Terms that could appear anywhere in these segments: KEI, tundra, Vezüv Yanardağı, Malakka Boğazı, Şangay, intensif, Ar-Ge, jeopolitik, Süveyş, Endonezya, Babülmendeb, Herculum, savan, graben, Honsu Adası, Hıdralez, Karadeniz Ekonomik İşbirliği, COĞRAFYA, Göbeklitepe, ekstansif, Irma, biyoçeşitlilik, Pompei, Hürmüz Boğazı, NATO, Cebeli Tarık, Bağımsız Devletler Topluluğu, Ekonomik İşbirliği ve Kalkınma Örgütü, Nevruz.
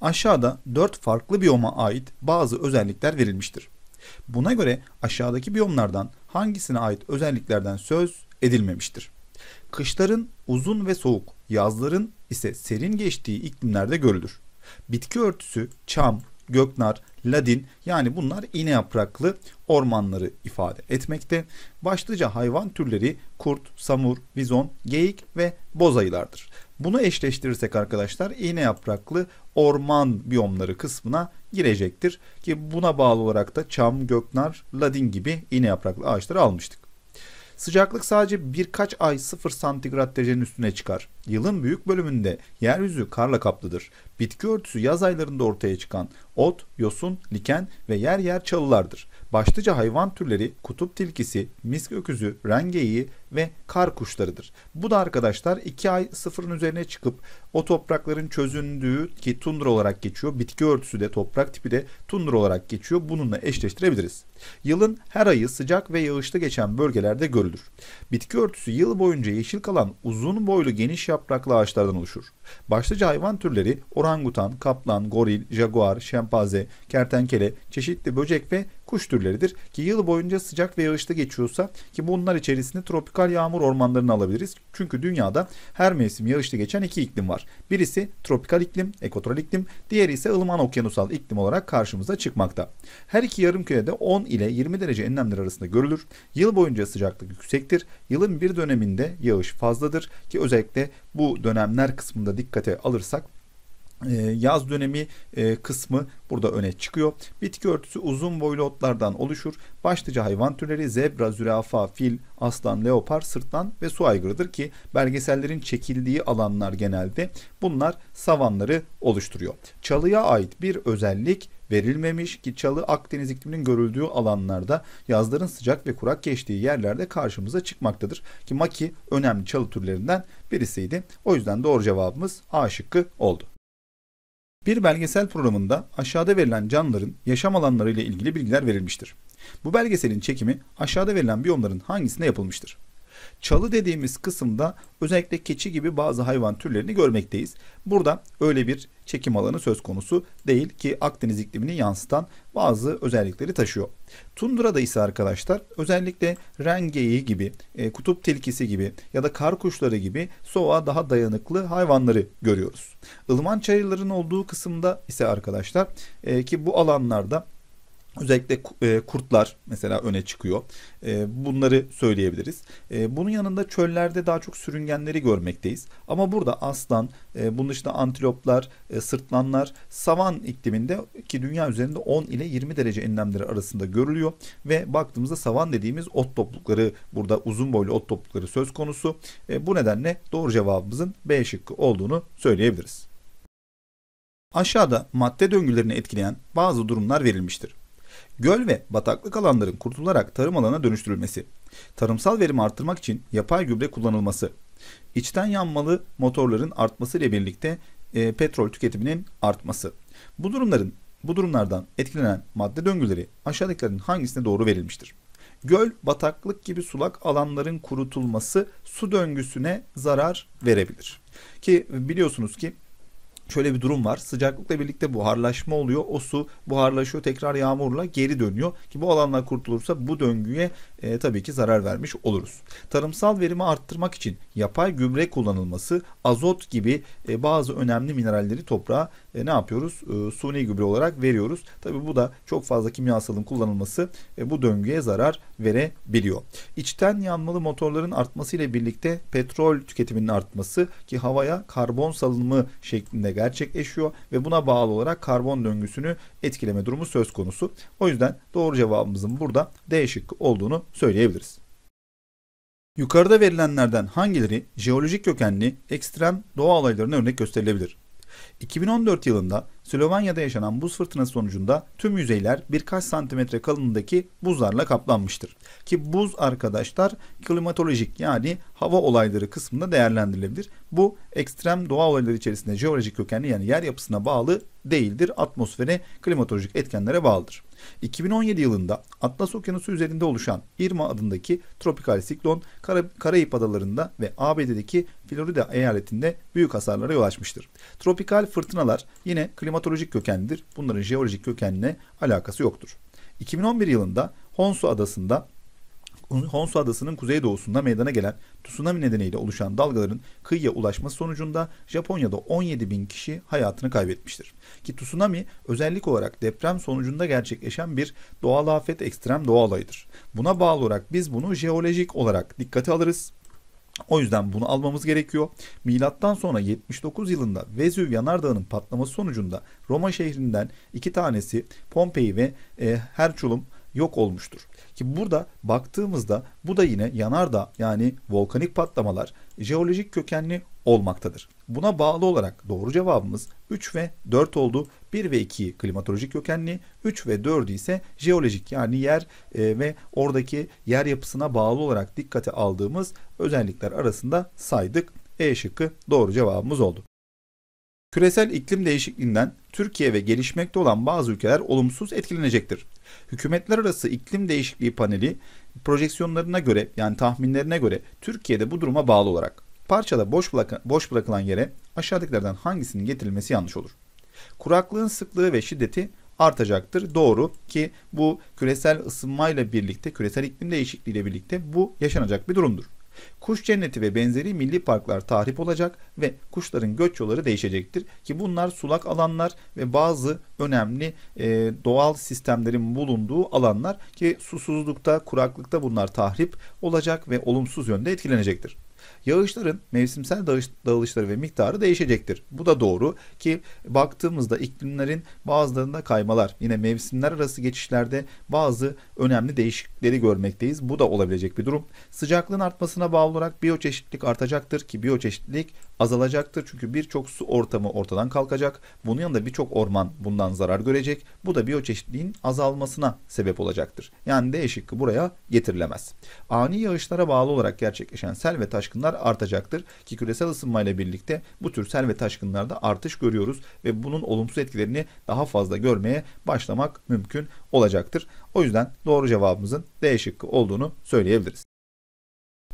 Aşağıda 4 farklı biyoma ait bazı özellikler verilmiştir. Buna göre aşağıdaki biyomlardan hangisine ait özelliklerden söz edilmemiştir? Kışların uzun ve soğuk, yazların ise serin geçtiği iklimlerde görülür. Bitki örtüsü çam, göknar, ladin, yani bunlar iğne yapraklı ormanları ifade etmekte. Başlıca hayvan türleri kurt, samur, bizon, geyik ve boz ayılardır. Bunu eşleştirirsek arkadaşlar iğne yapraklı orman biyomları kısmına girecektir. Ki buna bağlı olarak da çam, göknar, ladin gibi iğne yapraklı ağaçları almıştık. Sıcaklık sadece birkaç ay 0 santigrat derecenin üstüne çıkar. Yılın büyük bölümünde yeryüzü karla kaplıdır. Bitki örtüsü yaz aylarında ortaya çıkan ot, yosun, liken ve yer yer çalılardır. Başlıca hayvan türleri kutup tilkisi, misk öküzü, ren geyiği ve kar kuşlarıdır. Bu da arkadaşlar 2 ay 0'ın üzerine çıkıp o toprakların çözündüğü ki tundra olarak geçiyor. Bitki örtüsü de toprak tipi de tundra olarak geçiyor. Bununla eşleştirebiliriz. Yılın her ayı sıcak ve yağışlı geçen bölgelerde görülür. Bitki örtüsü yıl boyunca yeşil kalan uzun boylu geniş yapraklı ağaçlardan oluşur. Başlıca hayvan türleri orangutan, kaplan, goril, jaguar, şempanze, kertenkele, çeşitli böcek ve kuş türleridir ki yıl boyunca sıcak ve yağışlı geçiyorsa ki bunlar içerisinde tropikal yağmur ormanlarını alabiliriz. Çünkü dünyada her mevsim yağışlı geçen 2 iklim var. Birisi tropikal iklim, ekvatoral iklim, diğeri ise ılıman okyanusal iklim olarak karşımıza çıkmakta. Her iki yarımkürede 10 ile 20 derece enlemleri arasında görülür. Yıl boyunca sıcaklık yüksektir. Yılın bir döneminde yağış fazladır ki özellikle bu dönemler kısmında dikkate alırsak yaz dönemi kısmı burada öne çıkıyor. Bitki örtüsü uzun boylu otlardan oluşur. Başlıca hayvan türleri zebra, zürafa, fil, aslan, leopar, sırtlan ve su aygırıdır ki belgesellerin çekildiği alanlar genelde bunlar savanları oluşturuyor. Çalıya ait bir özellik verilmemiş ki çalı Akdeniz ikliminin görüldüğü alanlarda yazların sıcak ve kurak geçtiği yerlerde karşımıza çıkmaktadır. Ki maki önemli çalı türlerinden birisiydi. O yüzden doğru cevabımız A şıkkı oldu. Bir belgesel programında aşağıda verilen canlıların yaşam alanları ile ilgili bilgiler verilmiştir. Bu belgeselin çekimi aşağıda verilen biyomların hangisinde yapılmıştır? Çalı dediğimiz kısımda özellikle keçi gibi bazı hayvan türlerini görmekteyiz. Burada öyle bir çekim alanı söz konusu değil ki Akdeniz iklimini yansıtan bazı özellikleri taşıyor. Tundra'da ise arkadaşlar özellikle ren geyiği gibi, kutup tilkisi gibi ya da kar kuşları gibi soğuğa daha dayanıklı hayvanları görüyoruz. Ilıman çayırların olduğu kısımda ise arkadaşlar ki bu alanlarda özellikle kurtlar mesela öne çıkıyor. Bunları söyleyebiliriz. Bunun yanında çöllerde daha çok sürüngenleri görmekteyiz. Ama burada aslan, bunun dışında antiloplar, sırtlanlar savan ikliminde ki dünya üzerinde 10 ile 20 derece enlemleri arasında görülüyor. Ve baktığımızda savan dediğimiz ot toplulukları, burada uzun boylu ot toplulukları söz konusu. Bu nedenle doğru cevabımızın B şıkkı olduğunu söyleyebiliriz. Aşağıda madde döngülerini etkileyen bazı durumlar verilmiştir. Göl ve bataklık alanların kurutularak tarım alanına dönüştürülmesi, tarımsal verimi artırmak için yapay gübre kullanılması, içten yanmalı motorların artması ile birlikte petrol tüketiminin artması. Bu durumlardan etkilenen madde döngüleri aşağıdakilerin hangisine doğru verilmiştir? Göl, bataklık gibi sulak alanların kurutulması su döngüsüne zarar verebilir. Ki biliyorsunuz ki şöyle bir durum var. Sıcaklıkla birlikte buharlaşma oluyor. O su buharlaşıyor. Tekrar yağmurla geri dönüyor. Ki bu alanlar kurtulursa bu döngüye tabii ki zarar vermiş oluruz. Tarımsal verimi arttırmak için yapay gübre kullanılması, azot gibi bazı önemli mineralleri toprağa ne yapıyoruz? Suni gübre olarak veriyoruz. Tabii bu da çok fazla kimyasalın kullanılması bu döngüye zarar verebiliyor. İçten yanmalı motorların artması ile birlikte petrol tüketiminin artması ki havaya karbon salınımı şeklinde gerçekleşiyor ve buna bağlı olarak karbon döngüsünü etkileme durumu söz konusu. O yüzden doğru cevabımızın burada D şıkkı olduğunu söyleyebiliriz. Yukarıda verilenlerden hangileri jeolojik kökenli ekstrem doğa olaylarına örnek gösterilebilir? 2014 yılında Slovenya'da yaşanan buz fırtınası sonucunda tüm yüzeyler birkaç santimetre kalınlığındaki buzlarla kaplanmıştır. Ki buz arkadaşlar klimatolojik yani hava olayları kısmında değerlendirilebilir. Bu ekstrem doğa olayları içerisinde jeolojik kökenli yani yer yapısına bağlı değildir. Atmosfere, klimatolojik etkenlere bağlıdır. 2017 yılında Atlas Okyanusu üzerinde oluşan Irma adındaki tropikal siklon Karayip Adaları'nda ve ABD'deki Florida eyaletinde büyük hasarlara yol açmıştır. Tropikal fırtınalar yine klimatolojik kökenlidir. Bunların jeolojik kökenle alakası yoktur. 2011 yılında Honsu Adası'nın kuzeydoğusunda meydana gelen tsunami nedeniyle oluşan dalgaların kıyıya ulaşması sonucunda Japonya'da 17.000 kişi hayatını kaybetmiştir. Ki tsunami özellik olarak deprem sonucunda gerçekleşen bir doğal afet, ekstrem doğa olayıdır. Buna bağlı olarak biz bunu jeolojik olarak dikkate alırız. O yüzden bunu almamız gerekiyor. Milattan sonra 79 yılında Vezüv Yanardağı'nın patlaması sonucunda Roma şehrinden 2 tanesi, Pompei ve Herculum yok olmuştur. Ki burada baktığımızda bu da yine yanardağ, yani volkanik patlamalar jeolojik kökenli olmaktadır. Buna bağlı olarak doğru cevabımız 3 ve 4 oldu. 1 ve 2'yi klimatolojik kökenli, 3 ve 4'ü ise jeolojik, yani yer ve oradaki yer yapısına bağlı olarak dikkate aldığımız özellikler arasında saydık. E şıkkı doğru cevabımız oldu. Küresel iklim değişikliğinden Türkiye ve gelişmekte olan bazı ülkeler olumsuz etkilenecektir. Hükümetler arası iklim değişikliği paneli projeksiyonlarına göre, yani tahminlerine göre Türkiye'de bu duruma bağlı olarak parçada boş bırakılan yere aşağıdakilerden hangisinin getirilmesi yanlış olur? Kuraklığın sıklığı ve şiddeti artacaktır. Doğru, ki bu küresel ısınmayla birlikte, küresel iklim değişikliğiyle birlikte bu yaşanacak bir durumdur. Kuş cenneti ve benzeri milli parklar tahrip olacak ve kuşların göç yolları değişecektir ki bunlar sulak alanlar ve bazı önemli doğal sistemlerin bulunduğu alanlar ki susuzlukta, kuraklıkta bunlar tahrip olacak ve olumsuz yönde etkilenecektir. Yağışların mevsimsel dağılışları ve miktarı değişecektir. Bu da doğru, ki baktığımızda iklimlerin bazılarında kaymalar, yine mevsimler arası geçişlerde bazı önemli değişiklikleri görmekteyiz. Bu da olabilecek bir durum. Sıcaklığın artmasına bağlı olarak biyoçeşitlilik artacaktır ki biyoçeşitlilik azalacaktır. Çünkü birçok su ortamı ortadan kalkacak. Bunun yanında birçok orman bundan zarar görecek. Bu da biyoçeşitliğin azalmasına sebep olacaktır. Yani D şıkkı buraya getirilemez. Ani yağışlara bağlı olarak gerçekleşen sel ve taşkınlar artacaktır ki küresel ısınmayla birlikte bu tür sel ve taşkınlarda artış görüyoruz ve bunun olumsuz etkilerini daha fazla görmeye başlamak mümkün olacaktır. O yüzden doğru cevabımızın D şıkkı olduğunu söyleyebiliriz.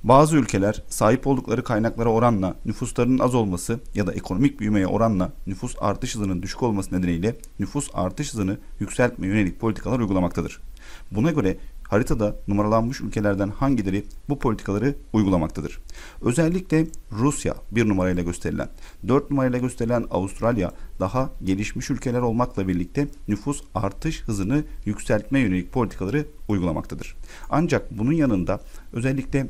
Bazı ülkeler sahip oldukları kaynaklara oranla nüfuslarının az olması ya da ekonomik büyümeye oranla nüfus artış hızının düşük olması nedeniyle nüfus artış hızını yükseltmeye yönelik politikalar uygulamaktadır. Buna göre haritada numaralanmış ülkelerden hangileri bu politikaları uygulamaktadır? Özellikle Rusya 1 numarayla gösterilen, 4 numarayla gösterilen Avustralya daha gelişmiş ülkeler olmakla birlikte nüfus artış hızını yükseltmeye yönelik politikaları uygulamaktadır. Ancak bunun yanında özellikle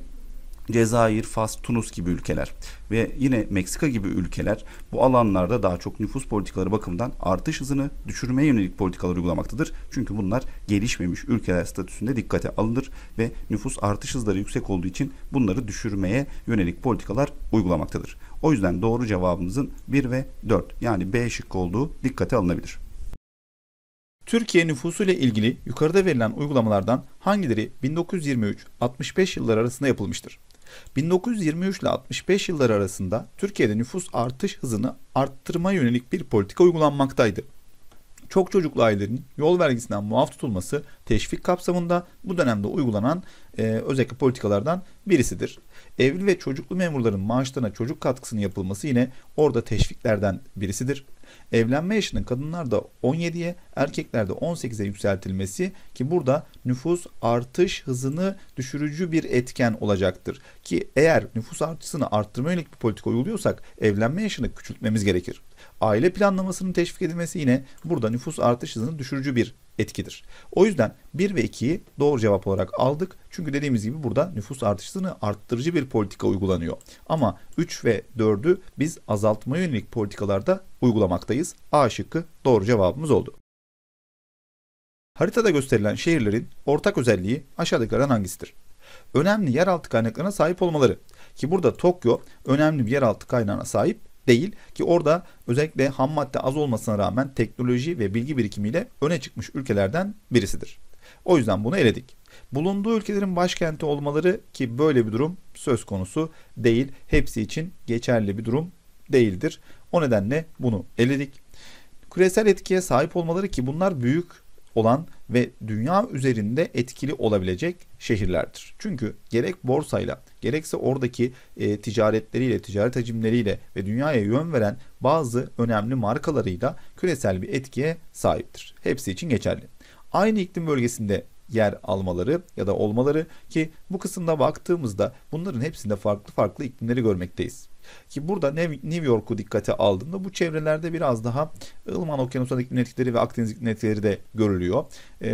Cezayir, Fas, Tunus gibi ülkeler ve yine Meksika gibi ülkeler bu alanlarda daha çok nüfus politikaları bakımından artış hızını düşürmeye yönelik politikalar uygulamaktadır. Çünkü bunlar gelişmemiş ülkeler statüsünde dikkate alınır ve nüfus artış hızları yüksek olduğu için bunları düşürmeye yönelik politikalar uygulamaktadır. O yüzden doğru cevabımızın 1 ve 4 yani B şıkkı olduğu dikkate alınabilir. Türkiye nüfusu ile ilgili yukarıda verilen uygulamalardan hangileri 1923-65 yılları arasında yapılmıştır? 1923 ile 65 yılları arasında Türkiye'de nüfus artış hızını arttırma yönelik bir politika uygulanmaktaydı. Çok çocuklu ailelerin yol vergisinden muaf tutulması teşvik kapsamında bu dönemde uygulanan özellikle politikalardan birisidir. Evli ve çocuklu memurların maaşlarına çocuk katkısının yapılması yine orada teşviklerden birisidir. Evlenme yaşının kadınlarda 17'ye, erkeklerde 18'e yükseltilmesi ki burada nüfus artış hızını düşürücü bir etken olacaktır. Ki eğer nüfus artışını arttırma yönelik bir politika uyguluyorsak evlenme yaşını küçültmemiz gerekir. Aile planlamasının teşvik edilmesi yine burada nüfus artış hızını düşürücü bir etkidir. O yüzden 1 ve 2'yi doğru cevap olarak aldık. Çünkü dediğimiz gibi burada nüfus artışını arttırıcı bir politika uygulanıyor. Ama 3 ve 4'ü biz azaltmaya yönelik politikalarda uygulamaktayız. A şıkkı doğru cevabımız oldu. Haritada gösterilen şehirlerin ortak özelliği aşağıdakilerden hangisidir? Önemli yeraltı kaynaklarına sahip olmaları. Ki burada Tokyo önemli bir yeraltı kaynağına sahip değil ki orada özellikle ham madde az olmasına rağmen teknoloji ve bilgi birikimiyle öne çıkmış ülkelerden birisidir. O yüzden bunu eledik. Bulunduğu ülkelerin başkenti olmaları ki böyle bir durum söz konusu değil. Hepsi için geçerli bir durum değildir. O nedenle bunu eledik. Küresel etkiye sahip olmaları ki bunlar büyük olan ve dünya üzerinde etkili olabilecek şehirlerdir. Çünkü gerek borsayla gerekse oradaki ticaretleriyle, ticaret hacimleriyle ve dünyaya yön veren bazı önemli markalarıyla küresel bir etkiye sahiptir. Hepsi için geçerli. Aynı iklim bölgesinde yer almaları ya da olmaları ki bu kısımda baktığımızda bunların hepsinde farklı farklı iklimleri görmekteyiz. Ki burada New York'u dikkate aldığımda bu çevrelerde biraz daha ılıman okyanusal iklim etkileri ve Akdeniz iklim etkileri de görülüyor.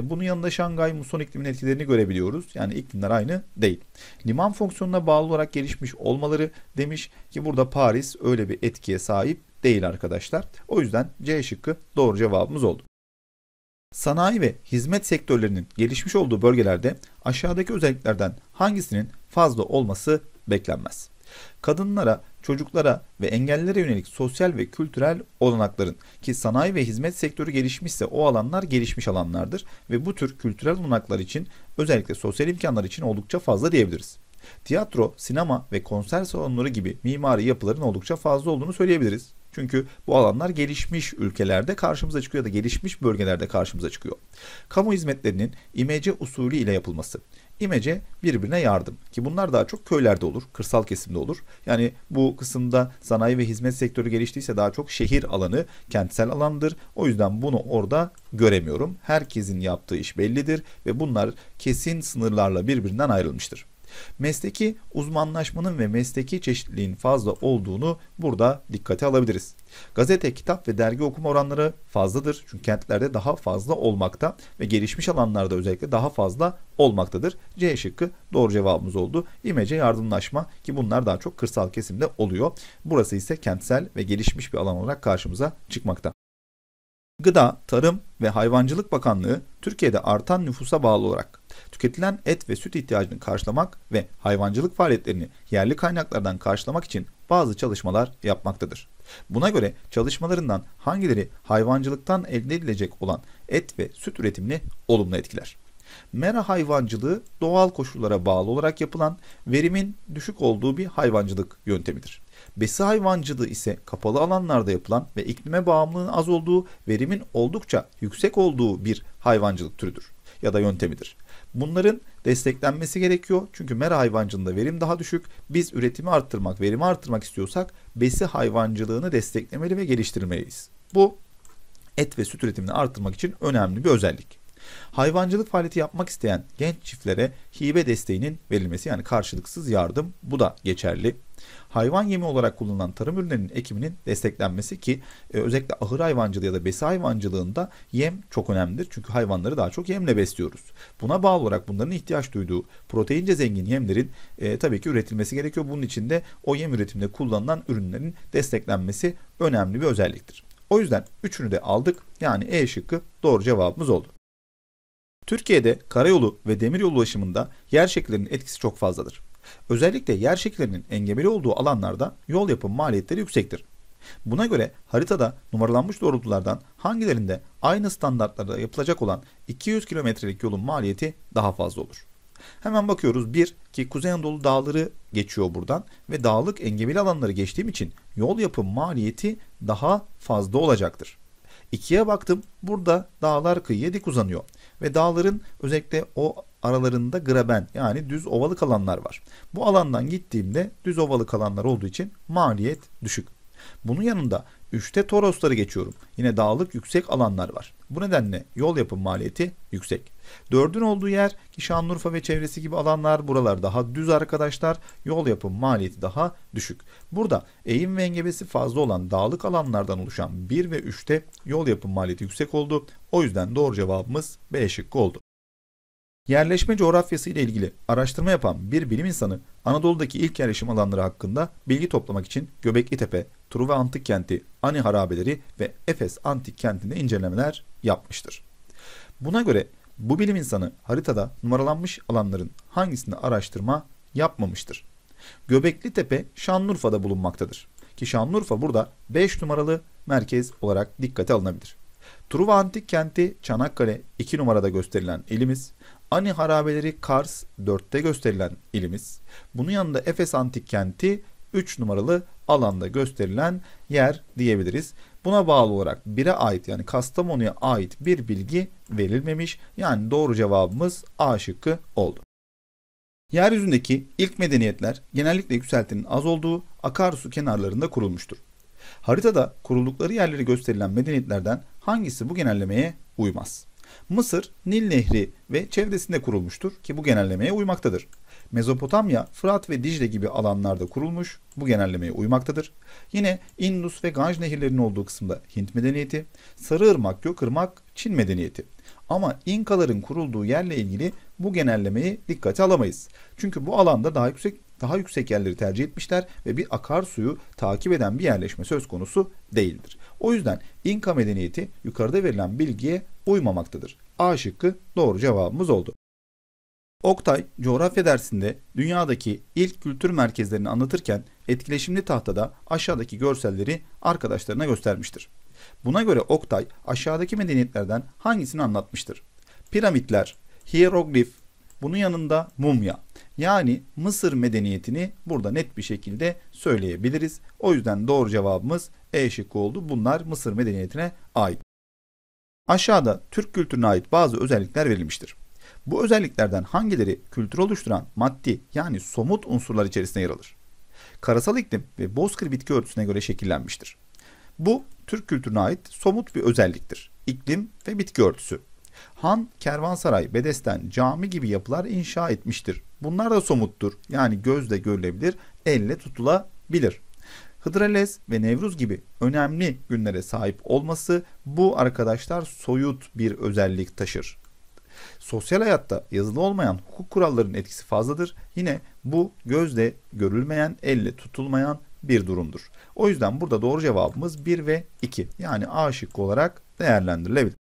Bunun yanında Şangay muson iklim etkilerini görebiliyoruz. Yani iklimler aynı değil. Liman fonksiyonuna bağlı olarak gelişmiş olmaları demiş ki burada Paris öyle bir etkiye sahip değil arkadaşlar. O yüzden C şıkkı doğru cevabımız oldu. Sanayi ve hizmet sektörlerinin gelişmiş olduğu bölgelerde aşağıdaki özelliklerden hangisinin fazla olması beklenmez? Kadınlara, çocuklara ve engellilere yönelik sosyal ve kültürel olanakların ki sanayi ve hizmet sektörü gelişmişse o alanlar gelişmiş alanlardır ve bu tür kültürel olanaklar için özellikle sosyal imkanlar için oldukça fazla diyebiliriz. Tiyatro, sinema ve konser salonları gibi mimari yapıların oldukça fazla olduğunu söyleyebiliriz. Çünkü bu alanlar gelişmiş ülkelerde karşımıza çıkıyor ya da gelişmiş bölgelerde karşımıza çıkıyor. Kamu hizmetlerinin imece usulü ile yapılması. İmece birbirine yardım ki bunlar daha çok köylerde olur, kırsal kesimde olur. Yani bu kısımda sanayi ve hizmet sektörü geliştiyse daha çok şehir alanı, kentsel alandır. O yüzden bunu orada göremiyorum. Herkesin yaptığı iş bellidir ve bunlar kesin sınırlarla birbirinden ayrılmıştır. Mesleki uzmanlaşmanın ve mesleki çeşitliliğin fazla olduğunu burada dikkate alabiliriz. Gazete, kitap ve dergi okuma oranları fazladır. Çünkü kentlerde daha fazla olmakta ve gelişmiş alanlarda özellikle daha fazla olmaktadır. C şıkkı doğru cevabımız oldu. İmece yardımlaşma ki bunlar daha çok kırsal kesimde oluyor. Burası ise kentsel ve gelişmiş bir alan olarak karşımıza çıkmakta. Gıda, Tarım ve Hayvancılık Bakanlığı Türkiye'de artan nüfusa bağlı olarak tüketilen et ve süt ihtiyacını karşılamak ve hayvancılık faaliyetlerini yerli kaynaklardan karşılamak için bazı çalışmalar yapmaktadır. Buna göre çalışmalarından hangileri hayvancılıktan elde edilecek olan et ve süt üretimini olumlu etkiler? Mera hayvancılığı doğal koşullara bağlı olarak yapılan verimin düşük olduğu bir hayvancılık yöntemidir. Besi hayvancılığı ise kapalı alanlarda yapılan ve iklime bağımlılığın az olduğu, verimin oldukça yüksek olduğu bir hayvancılık türüdür ya da yöntemidir. Bunların desteklenmesi gerekiyor. Çünkü mera hayvancılığında verim daha düşük. Biz üretimi arttırmak, verimi arttırmak istiyorsak besi hayvancılığını desteklemeli ve geliştirmeliyiz. Bu et ve süt üretimini arttırmak için önemli bir özellik. Hayvancılık faaliyeti yapmak isteyen genç çiftlere hibe desteğinin verilmesi yani karşılıksız yardım bu da geçerli. Hayvan yemi olarak kullanılan tarım ürünlerinin ekiminin desteklenmesi ki özellikle ahır hayvancılığı ya da besi hayvancılığında yem çok önemlidir. Çünkü hayvanları daha çok yemle besliyoruz. Buna bağlı olarak bunların ihtiyaç duyduğu proteince zengin yemlerin tabii ki üretilmesi gerekiyor. Bunun için de o yem üretiminde kullanılan ürünlerin desteklenmesi önemli bir özelliktir. O yüzden üçünü de aldık. Yani E şıkkı doğru cevabımız oldu. Türkiye'de karayolu ve demiryolu ulaşımında yer şekillerinin etkisi çok fazladır. Özellikle yer şekillerinin engebeli olduğu alanlarda yol yapım maliyetleri yüksektir. Buna göre haritada numaralanmış doğrultulardan hangilerinde aynı standartlarda yapılacak olan 200 kilometrelik yolun maliyeti daha fazla olur? Hemen bakıyoruz. 1 ki Kuzey Anadolu dağları geçiyor buradan ve dağlık engebeli alanları geçtiğim için yol yapım maliyeti daha fazla olacaktır. 2'ye baktım. Burada dağlar kıyıya dik uzanıyor. Ve dağların özellikle o aralarında graben yani düz ovalık alanlar var. Bu alandan gittiğimde düz ovalık alanlar olduğu için maliyet düşük. Bunun yanında 3'te Torosları geçiyorum. Yine dağlık yüksek alanlar var. Bu nedenle yol yapım maliyeti yüksek. 4'ün olduğu yer ki Şanlıurfa ve çevresi gibi alanlar buralar daha düz arkadaşlar. Yol yapım maliyeti daha düşük. Burada eğim ve engebesi fazla olan dağlık alanlardan oluşan 1 ve 3'te yol yapım maliyeti yüksek oldu. O yüzden doğru cevabımız B şıkkı oldu. Yerleşme coğrafyası ile ilgili araştırma yapan bir bilim insanı Anadolu'daki ilk yerleşim alanları hakkında bilgi toplamak için Göbeklitepe, Truva Antik Kenti, Ani Harabeleri ve Efes Antik Kenti'nde incelemeler yapmıştır. Buna göre bu bilim insanı haritada numaralanmış alanların hangisinde araştırma yapmamıştır? Göbeklitepe Şanlıurfa'da bulunmaktadır ki Şanlıurfa burada 5 numaralı merkez olarak dikkate alınabilir. Truva Antik Kenti Çanakkale 2 numarada gösterilen ilimiz, Ani Harabeleri Kars 4'te gösterilen ilimiz, bunun yanında Efes Antik Kenti 3 numaralı alanda gösterilen yer diyebiliriz. Buna bağlı olarak 1'e ait yani Kastamonu'ya ait bir bilgi verilmemiş. Yani doğru cevabımız A şıkkı oldu. Yeryüzündeki ilk medeniyetler genellikle yükseltinin az olduğu akarsu kenarlarında kurulmuştur. Haritada kuruldukları yerleri gösterilen medeniyetlerden hangisi bu genellemeye uymaz? Mısır, Nil Nehri ve çevresinde kurulmuştur ki bu genellemeye uymaktadır. Mezopotamya, Fırat ve Dicle gibi alanlarda kurulmuş, bu genellemeye uymaktadır. Yine Indus ve Ganj nehirlerinin olduğu kısımda Hint medeniyeti, Sarıırmak, Gökırmak, Çin medeniyeti. Ama İnkaların kurulduğu yerle ilgili bu genellemeyi dikkate alamayız. Çünkü bu alanda daha yüksek yerleri tercih etmişler ve bir akarsuyu takip eden bir yerleşme söz konusu değildir. O yüzden İnka medeniyeti yukarıda verilen bilgiye uymamaktadır. A şıkkı doğru cevabımız oldu. Oktay, coğrafya dersinde dünyadaki ilk kültür merkezlerini anlatırken etkileşimli tahtada aşağıdaki görselleri arkadaşlarına göstermiştir. Buna göre Oktay aşağıdaki medeniyetlerden hangisini anlatmıştır? Piramitler, hieroglif, bunun yanında mumya. Yani Mısır medeniyetini burada net bir şekilde söyleyebiliriz. O yüzden doğru cevabımız E şıkkı oldu. Bunlar Mısır medeniyetine ait. Aşağıda Türk kültürüne ait bazı özellikler verilmiştir. Bu özelliklerden hangileri kültür oluşturan maddi yani somut unsurlar içerisinde yer alır? Karasal iklim ve bozkır bitki örtüsüne göre şekillenmiştir. Bu Türk kültürüne ait somut bir özelliktir. İklim ve bitki örtüsü. Han, kervansaray, bedesten, cami gibi yapılar inşa etmiştir. Bunlar da somuttur. Yani gözle görülebilir, elle tutulabilir. Hıdralez ve Nevruz gibi önemli günlere sahip olması bu arkadaşlar soyut bir özellik taşır. Sosyal hayatta yazılı olmayan hukuk kurallarının etkisi fazladır. Yine bu gözle görülmeyen, elle tutulmayan bir durumdur. O yüzden burada doğru cevabımız 1 ve 2. Yani A şıkkı olarak değerlendirilebilir.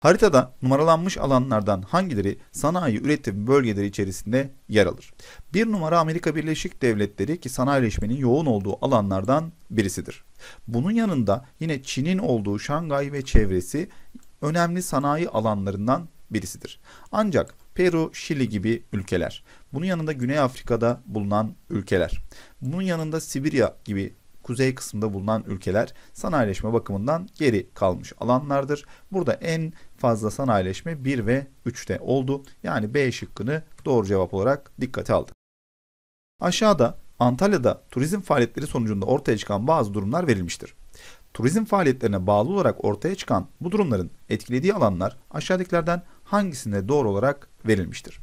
Haritada numaralanmış alanlardan hangileri sanayi üretim bölgeleri içerisinde yer alır? 1 numara Amerika Birleşik Devletleri ki sanayileşmenin yoğun olduğu alanlardan birisidir. Bunun yanında yine Çin'in olduğu Şangay ve çevresi önemli sanayi alanlarından birisidir. Ancak Peru, Şili gibi ülkeler, bunun yanında Güney Afrika'da bulunan ülkeler, bunun yanında Sibirya gibi kuzey kısmında bulunan ülkeler sanayileşme bakımından geri kalmış alanlardır. Burada en fazla sanayileşme 1 ve 3'te oldu. Yani B şıkkını doğru cevap olarak dikkate aldık. Aşağıda Antalya'da turizm faaliyetleri sonucunda ortaya çıkan bazı durumlar verilmiştir. Turizm faaliyetlerine bağlı olarak ortaya çıkan bu durumların etkilediği alanlar aşağıdakilerden hangisinde doğru olarak verilmiştir?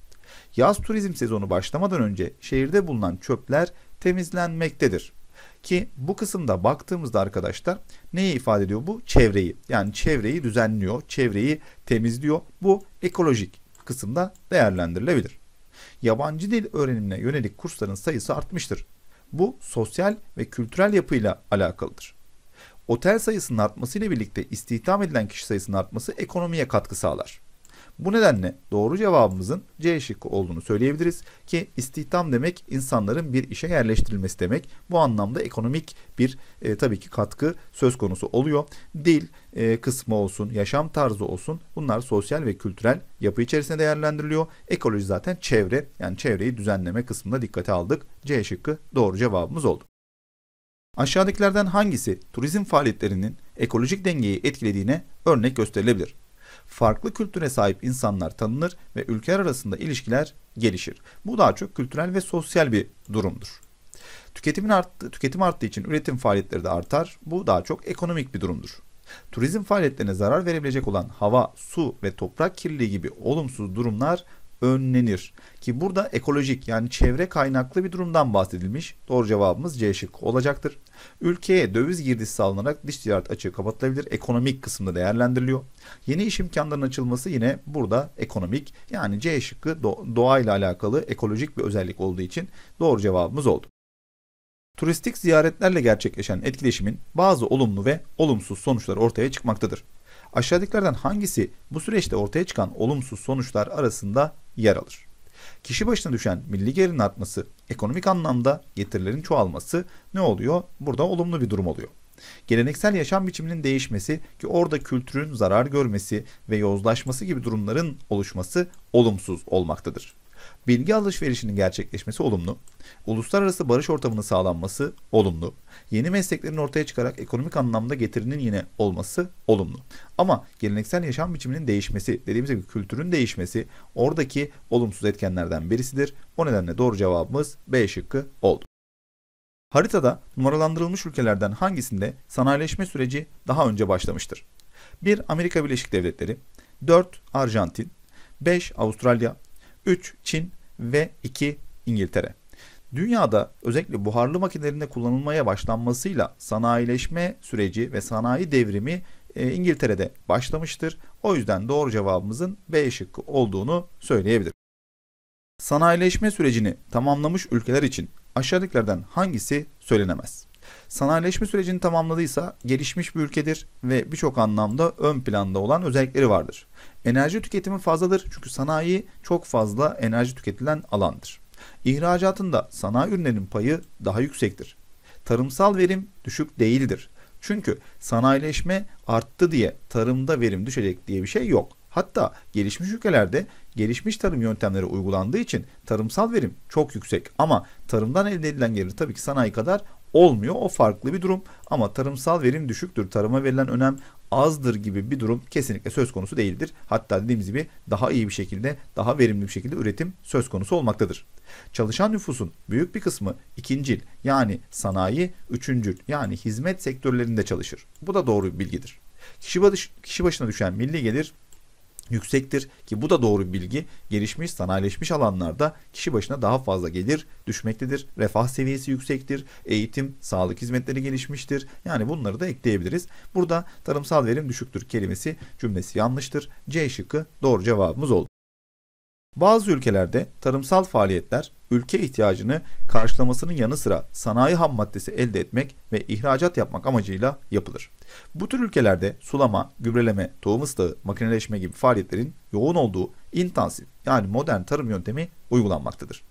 Yaz turizm sezonu başlamadan önce şehirde bulunan çöpler temizlenmektedir. Ki bu kısımda baktığımızda arkadaşlar neyi ifade ediyor bu? Çevreyi. Yani çevreyi düzenliyor, çevreyi temizliyor. Bu ekolojik kısımda değerlendirilebilir. Yabancı dil öğrenimine yönelik kursların sayısı artmıştır. Bu sosyal ve kültürel yapıyla alakalıdır. Otel sayısının artmasıyla birlikte istihdam edilen kişi sayısının artması ekonomiye katkı sağlar. Bu nedenle doğru cevabımızın C şıkkı olduğunu söyleyebiliriz ki istihdam demek insanların bir işe yerleştirilmesi demek. Bu anlamda ekonomik bir tabii ki katkı söz konusu oluyor. Dil kısmı olsun, yaşam tarzı olsun bunlar sosyal ve kültürel yapı içerisinde değerlendiriliyor. Ekoloji zaten çevre yani çevreyi düzenleme kısmında dikkate aldık. C şıkkı doğru cevabımız oldu. Aşağıdakilerden hangisi turizm faaliyetlerinin ekolojik dengeyi etkilediğine örnek gösterilebilir? Farklı kültüre sahip insanlar tanınır ve ülkeler arasında ilişkiler gelişir. Bu daha çok kültürel ve sosyal bir durumdur. Tüketim arttığı için üretim faaliyetleri de artar. Bu daha çok ekonomik bir durumdur. Turizm faaliyetlerine zarar verebilecek olan hava, su ve toprak kirliliği gibi olumsuz durumlar önlenir. Ki burada ekolojik yani çevre kaynaklı bir durumdan bahsedilmiş. Doğru cevabımız C şıkkı olacaktır. Ülkeye döviz girdisi sağlanarak dış ticaret açığı kapatılabilir. Ekonomik kısımda değerlendiriliyor. Yeni iş imkanlarının açılması yine burada ekonomik. Yani C şıkkı doğayla alakalı ekolojik bir özellik olduğu için doğru cevabımız oldu. Turistik ziyaretlerle gerçekleşen etkileşimin bazı olumlu ve olumsuz sonuçları ortaya çıkmaktadır. Aşağıdakilerden hangisi bu süreçte ortaya çıkan olumsuz sonuçlar arasında yer alır? Kişi başına düşen milli gelirin artması, ekonomik anlamda getirilerin çoğalması ne oluyor? Burada olumlu bir durum oluyor. Geleneksel yaşam biçiminin değişmesi ki orada kültürün zarar görmesi ve yozlaşması gibi durumların oluşması olumsuz olmaktadır. Bilgi alışverişinin gerçekleşmesi olumlu. Uluslararası barış ortamının sağlanması olumlu. Yeni mesleklerin ortaya çıkarak ekonomik anlamda getirinin yine olması olumlu. Ama geleneksel yaşam biçiminin değişmesi, dediğimiz gibi kültürün değişmesi oradaki olumsuz etkenlerden birisidir. O nedenle doğru cevabımız B şıkkı oldu. Haritada numaralandırılmış ülkelerden hangisinde sanayileşme süreci daha önce başlamıştır? 1. Amerika Birleşik Devletleri, 4. Arjantin, 5. Avustralya, 3. Çin ve 2. İngiltere. Dünyada özellikle buharlı makinelerinde kullanılmaya başlanmasıyla sanayileşme süreci ve sanayi devrimi İngiltere'de başlamıştır. O yüzden doğru cevabımızın B şıkkı olduğunu söyleyebiliriz. Sanayileşme sürecini tamamlamış ülkeler için aşağıdakilerden hangisi söylenemez? Sanayileşme sürecini tamamladıysa gelişmiş bir ülkedir ve birçok anlamda ön planda olan özellikleri vardır. Enerji tüketimi fazladır çünkü sanayi çok fazla enerji tüketilen alandır. İhracatında sanayi ürünlerinin payı daha yüksektir. Tarımsal verim düşük değildir. Çünkü sanayileşme arttı diye tarımda verim düşecek diye bir şey yok. Hatta gelişmiş ülkelerde gelişmiş tarım yöntemleri uygulandığı için tarımsal verim çok yüksek. Ama tarımdan elde edilen gelir tabii ki sanayi kadar olmuyor. O farklı bir durum ama tarımsal verim düşüktür. Tarıma verilen önem azdır gibi bir durum kesinlikle söz konusu değildir. Hatta dediğimiz gibi daha iyi bir şekilde, daha verimli bir şekilde üretim söz konusu olmaktadır. Çalışan nüfusun büyük bir kısmı ikincil yani sanayi, üçüncül yani hizmet sektörlerinde çalışır. Bu da doğru bir bilgidir. Kişi başına düşen milli gelir yüksektir ki bu da doğru bir bilgi. Gelişmiş, sanayileşmiş alanlarda kişi başına daha fazla gelir düşmektedir. Refah seviyesi yüksektir. Eğitim, sağlık hizmetleri gelişmiştir. Yani bunları da ekleyebiliriz. Burada tarımsal verim düşüktür kelimesi cümlesi yanlıştır. C şıkkı doğru cevabımız oldu. Bazı ülkelerde tarımsal faaliyetler ülke ihtiyacını karşılamasının yanı sıra sanayi ham maddesi elde etmek ve ihracat yapmak amacıyla yapılır. Bu tür ülkelerde sulama, gübreleme, tohum ıslahı, makineleşme gibi faaliyetlerin yoğun olduğu intensif yani modern tarım yöntemi uygulanmaktadır.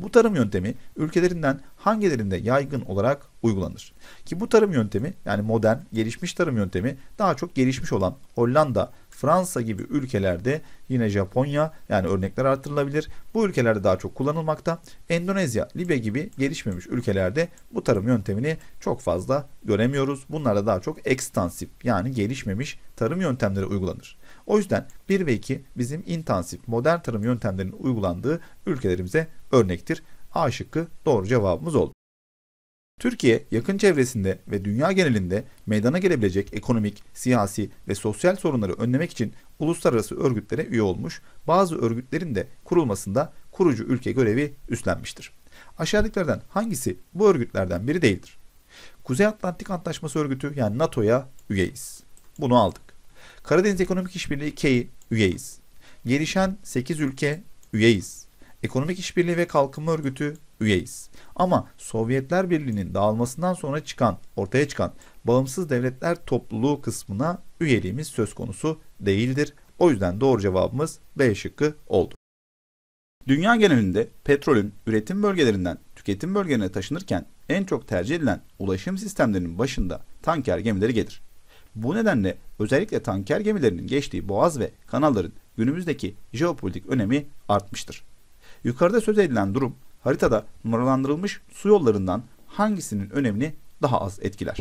Bu tarım yöntemi ülkelerinden hangilerinde yaygın olarak uygulanır? Ki bu tarım yöntemi yani modern, gelişmiş tarım yöntemi daha çok gelişmiş olan Hollanda, Fransa gibi ülkelerde yine Japonya yani örnekler artırılabilir. Bu ülkelerde daha çok kullanılmakta. Endonezya, Libya gibi gelişmemiş ülkelerde bu tarım yöntemini çok fazla göremiyoruz. Bunlarda daha çok ekstansif yani gelişmemiş tarım yöntemleri uygulanır. O yüzden 1 ve 2 bizim intensif modern tarım yöntemlerinin uygulandığı ülkelerimize örnektir. A şıkkı doğru cevabımız oldu. Türkiye yakın çevresinde ve dünya genelinde meydana gelebilecek ekonomik, siyasi ve sosyal sorunları önlemek için uluslararası örgütlere üye olmuş, bazı örgütlerin de kurulmasında kurucu ülke görevi üstlenmiştir. Aşağıdakilerden hangisi bu örgütlerden biri değildir? Kuzey Atlantik Antlaşması Örgütü yani NATO'ya üyeyiz. Bunu aldık. Karadeniz Ekonomik İşbirliği (KEI) üyeyiz. Gelişen 8 ülke üyeyiz. Ekonomik İşbirliği ve Kalkınma Örgütü üyeyiz. Ama Sovyetler Birliği'nin dağılmasından sonra ortaya çıkan Bağımsız Devletler Topluluğu kısmına üyeliğimiz söz konusu değildir. O yüzden doğru cevabımız B şıkkı oldu. Dünya genelinde petrolün üretim bölgelerinden tüketim bölgelerine taşınırken en çok tercih edilen ulaşım sistemlerinin başında tanker gemileri gelir. Bu nedenle özellikle tanker gemilerinin geçtiği boğaz ve kanalların günümüzdeki jeopolitik önemi artmıştır. Yukarıda söz edilen durum haritada numaralandırılmış su yollarından hangisinin önemini daha az etkiler?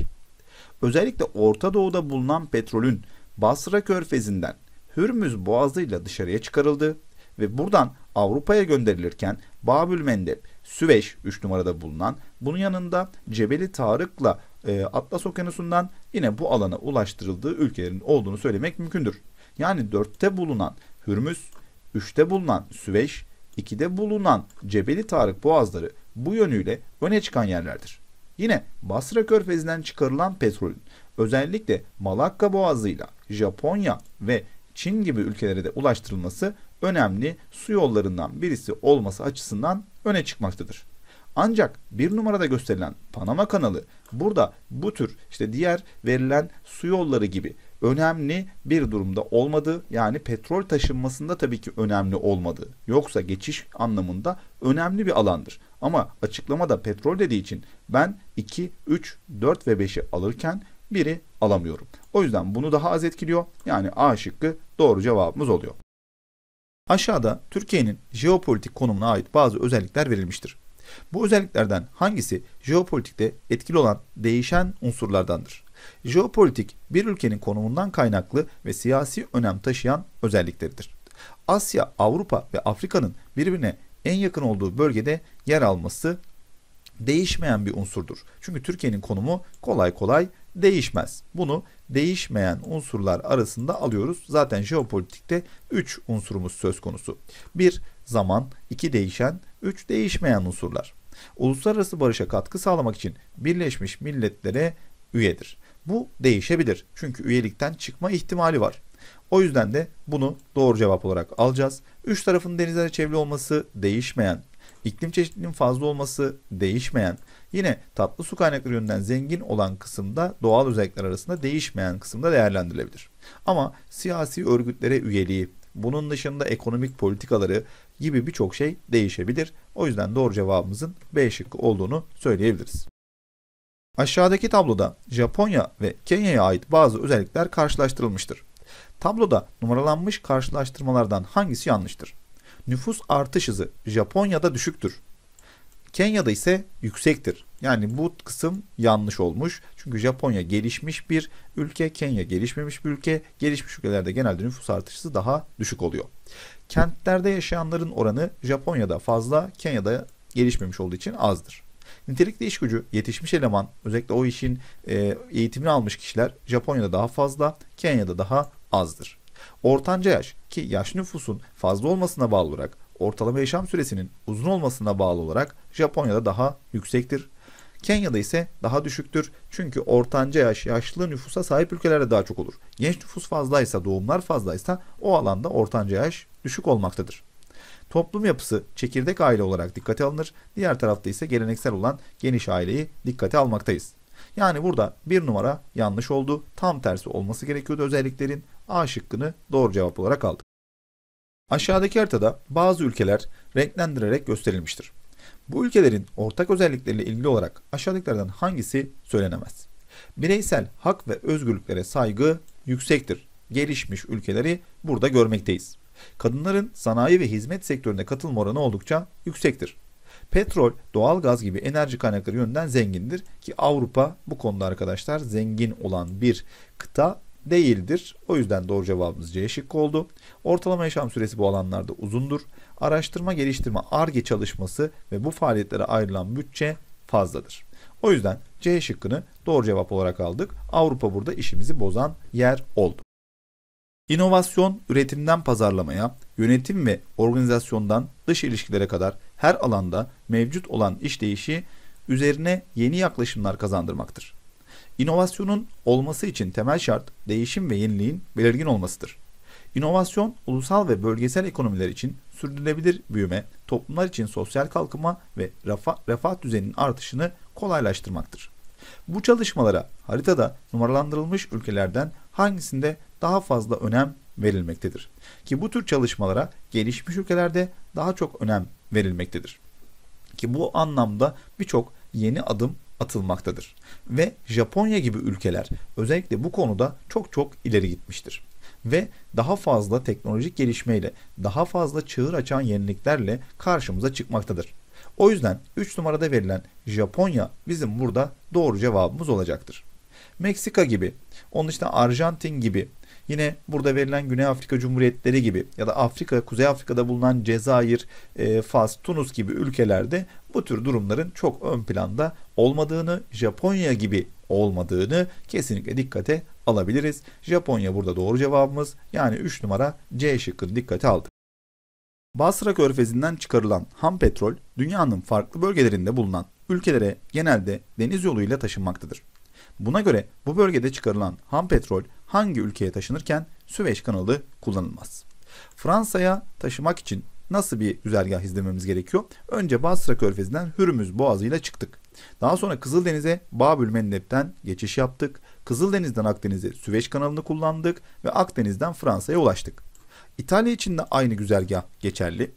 Özellikle Orta Doğu'da bulunan petrolün Basra Körfezi'nden Hürmüz Boğazı'yla dışarıya çıkarıldığı ve buradan Avrupa'ya gönderilirken Babülmendeb, Süveyş 3 numarada bulunan, bunun yanında Cebeli Tarık'la Atlas Okyanusu'ndan yine bu alana ulaştırıldığı ülkelerin olduğunu söylemek mümkündür. Yani 4'te bulunan Hürmüz, 3'te bulunan Süveyş, 2'de bulunan Cebeli Tarık boğazları bu yönüyle öne çıkan yerlerdir. Yine Basra Körfezi'nden çıkarılan petrolün özellikle Malakka boğazıyla Japonya ve Çin gibi ülkelere de ulaştırılması önemli su yollarından birisi olması açısından öne çıkmaktadır. Ancak 1 numarada gösterilen Panama kanalı burada bu tür diğer verilen su yolları gibi önemli bir durumda olmadığı yani petrol taşınmasında tabii ki önemli olmadığı yoksa geçiş anlamında önemli bir alandır. Ama açıklamada petrol dediği için ben 2, 3, 4 ve 5'i alırken 1'i alamıyorum. O yüzden bunu daha az etkiliyor yani A şıkkı doğru cevabımız oluyor. Aşağıda Türkiye'nin jeopolitik konumuna ait bazı özellikler verilmiştir. Bu özelliklerden hangisi jeopolitikte etkili olan değişen unsurlardandır? Jeopolitik bir ülkenin konumundan kaynaklı ve siyasi önem taşıyan özellikleridir. Asya, Avrupa ve Afrika'nın birbirine en yakın olduğu bölgede yer alması değişmeyen bir unsurdur. Çünkü Türkiye'nin konumu kolay kolay değişmez. Bunu değişmeyen unsurlar arasında alıyoruz. Zaten jeopolitikte 3 unsurumuz söz konusu. 1. Zaman, 2. Değişen, 3. Değişmeyen unsurlar. Uluslararası barışa katkı sağlamak için Birleşmiş Milletler'e üyedir. Bu değişebilir. Çünkü üyelikten çıkma ihtimali var. O yüzden de bunu doğru cevap olarak alacağız. 3 tarafın denizlere çevrili olması değişmeyen. İklim çeşitliliğinin fazla olması değişmeyen, yine tatlı su kaynakları yönünden zengin olan kısımda doğal özellikler arasında değişmeyen kısımda değerlendirilebilir. Ama siyasi örgütlere üyeliği, bunun dışında ekonomik politikaları gibi birçok şey değişebilir. O yüzden doğru cevabımızın B şıkkı olduğunu söyleyebiliriz. Aşağıdaki tabloda Japonya ve Kenya'ya ait bazı özellikler karşılaştırılmıştır. Tabloda numaralanmış karşılaştırmalardan hangisi yanlıştır? Nüfus artış hızı Japonya'da düşüktür. Kenya'da ise yüksektir. Yani bu kısım yanlış olmuş. Çünkü Japonya gelişmiş bir ülke, Kenya gelişmemiş bir ülke. Gelişmiş ülkelerde genelde nüfus artış hızı daha düşük oluyor. Kentlerde yaşayanların oranı Japonya'da fazla, Kenya'da gelişmemiş olduğu için azdır. Nitelikli iş gücü, yetişmiş eleman, özellikle o işin eğitimini almış kişiler Japonya'da daha fazla, Kenya'da daha azdır. Ortanca yaş, ki yaş nüfusun fazla olmasına bağlı olarak ortalama yaşam süresinin uzun olmasına bağlı olarak Japonya'da daha yüksektir. Kenya'da ise daha düşüktür. Çünkü ortanca yaş yaşlı nüfusa sahip ülkelerde daha çok olur. Genç nüfus fazlaysa, doğumlar fazlaysa o alanda ortanca yaş düşük olmaktadır. Toplum yapısı çekirdek aile olarak dikkate alınır. Diğer tarafta ise geleneksel olan geniş aileyi dikkate almaktayız. Yani burada 1 numara yanlış oldu. Tam tersi olması gerekiyordu özelliklerin. A şıkkını doğru cevap olarak aldık. Aşağıdaki haritada bazı ülkeler renklendirerek gösterilmiştir. Bu ülkelerin ortak özellikleriyle ilgili olarak aşağıdakilerden hangisi söylenemez? Bireysel hak ve özgürlüklere saygı yüksektir. Gelişmiş ülkeleri burada görmekteyiz. Kadınların sanayi ve hizmet sektörüne katılma oranı oldukça yüksektir. Petrol, doğalgaz gibi enerji kaynakları yönünden zengindir ki Avrupa bu konuda arkadaşlar zengin olan bir kıta değildir. O yüzden doğru cevabımız C şıkkı oldu. Ortalama yaşam süresi bu alanlarda uzundur. Araştırma, geliştirme, Ar-Ge çalışması ve bu faaliyetlere ayrılan bütçe fazladır. O yüzden C şıkkını doğru cevap olarak aldık. Avrupa burada işimizi bozan yer oldu. İnovasyon, üretimden pazarlamaya, yönetim ve organizasyondan dış ilişkilere kadar her alanda mevcut olan işleyişi üzerine yeni yaklaşımlar kazandırmaktır. İnovasyonun olması için temel şart değişim ve yeniliğin belirgin olmasıdır. İnovasyon, ulusal ve bölgesel ekonomiler için sürdürülebilir büyüme, toplumlar için sosyal kalkınma ve refah düzeyinin artışını kolaylaştırmaktır. Bu çalışmalara haritada numaralandırılmış ülkelerden hangisinde daha fazla önem verilmektedir? Ki bu tür çalışmalara gelişmiş ülkelerde daha çok önem verilmektedir. Ki bu anlamda birçok yeni adım atılmaktadır. Ve Japonya gibi ülkeler özellikle bu konuda çok ileri gitmiştir. Ve daha fazla teknolojik gelişmeyle, daha fazla çığır açan yeniliklerle karşımıza çıkmaktadır. O yüzden 3 numarada verilen Japonya bizim burada doğru cevabımız olacaktır. Meksika gibi, onun dışında Arjantin gibi, yine burada verilen Güney Afrika Cumhuriyetleri gibi ya da Kuzey Afrika'da bulunan Cezayir, Fas, Tunus gibi ülkelerde bu tür durumların çok ön planda olmadığını, Japonya gibi olmadığını kesinlikle dikkate alabiliriz. Japonya burada doğru cevabımız, yani 3 numara C şıkkını dikkate aldık. Basra Körfezi'nden çıkarılan ham petrol dünyanın farklı bölgelerinde bulunan ülkelere genelde deniz yoluyla taşınmaktadır. Buna göre bu bölgede çıkarılan ham petrol hangi ülkeye taşınırken Süveyş kanalı kullanılmaz? Fransa'ya taşımak için nasıl bir güzergah izlememiz gerekiyor? Önce Basra Körfezi'nden Hürmüz Boğazı'yla çıktık. Daha sonra Kızıldeniz'e Babülmendeb'den geçiş yaptık. Kızıldeniz'den Akdeniz'e Süveyş kanalını kullandık ve Akdeniz'den Fransa'ya ulaştık. İtalya için de aynı güzergah geçerli.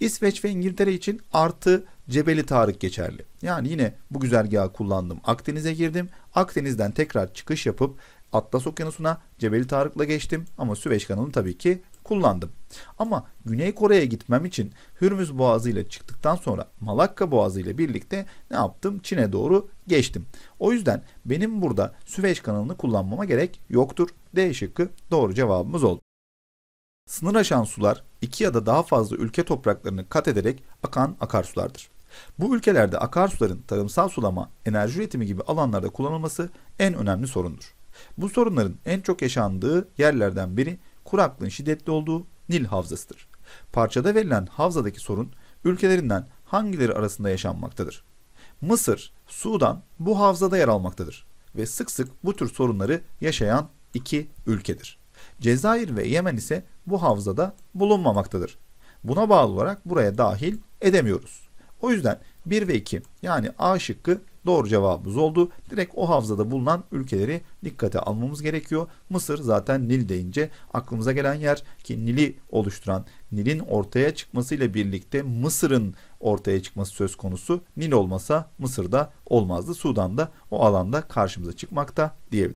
İsveç ve İngiltere için artı Cebeli Tarık geçerli. Yani yine bu güzergahı kullandım. Akdeniz'e girdim. Akdeniz'den tekrar çıkış yapıp Atlas Okyanusu'na Cebeli Tarık'la geçtim. Ama Süveyş kanalını tabii ki kullandım. Ama Güney Kore'ye gitmem için Hürmüz Boğazı ile çıktıktan sonra Malakka Boğazı ile birlikte ne yaptım? Çin'e doğru geçtim. O yüzden benim burada Süveyş kanalını kullanmama gerek yoktur. D şıkkı doğru cevabımız oldu. Sınır aşan sular iki ya da daha fazla ülke topraklarını kat ederek akan akarsulardır. Bu ülkelerde akarsuların tarımsal sulama, enerji üretimi gibi alanlarda kullanılması en önemli sorundur. Bu sorunların en çok yaşandığı yerlerden biri kuraklığın şiddetli olduğu Nil Havzası'dır. Parçada verilen havzadaki sorun ülkelerinden hangileri arasında yaşanmaktadır? Mısır, Sudan bu havzada yer almaktadır ve sık sık bu tür sorunları yaşayan iki ülkedir. Cezayir ve Yemen ise bu havzada bulunmamaktadır. Buna bağlı olarak buraya dahil edemiyoruz. O yüzden 1 ve 2 yani A şıkkı doğru cevabımız oldu. Direkt o havzada bulunan ülkeleri dikkate almamız gerekiyor. Mısır zaten Nil deyince aklımıza gelen yer ki Nil'i oluşturan, Nil'in ortaya çıkmasıyla birlikte Mısır'ın ortaya çıkması söz konusu. Nil olmasa Mısır'da olmazdı. Sudan'da o alanda karşımıza çıkmakta diyebiliriz.